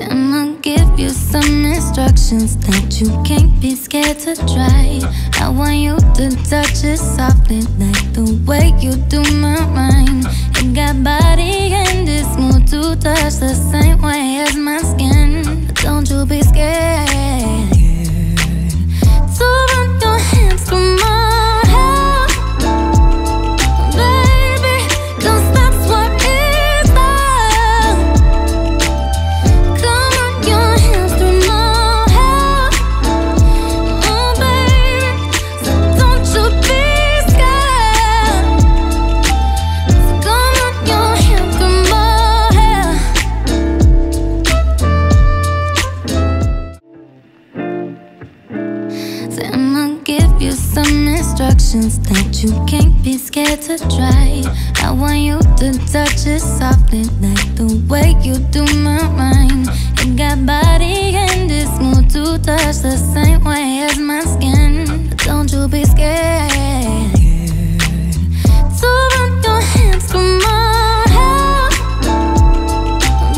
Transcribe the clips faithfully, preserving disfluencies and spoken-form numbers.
and I'll give you some instructions that you can't be scared to try. I want you to touch it softly, like the way you do my mind. You got body and it's smooth to touch, the same way as my skin. But don't you be scared to run your hands through my hair. Baby, cause that's what it's about. Come run your hands through my hair. Oh baby, so don't you be scared. So come run your hands through my hair. So I'm gonna give you some instructions that you can't be scared to try. I want you to touch it softly, like the way you do my mind. You got body and it's smooth to touch, the same way as my skin. But don't you be scared to run your hands through my hair.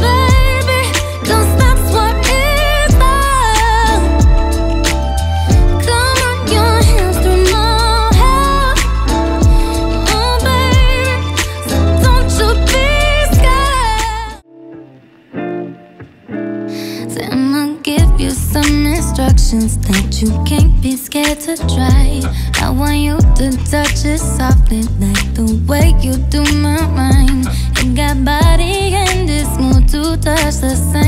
Baby, cause that's what it's about. Come run your hands through my hair. Oh baby, so don't you be scared. So I'm gonna give you some instructions that you can't be scared to try. I want you to touch it softly, like the way you do my mind. You got body and it's smooth to touch, the same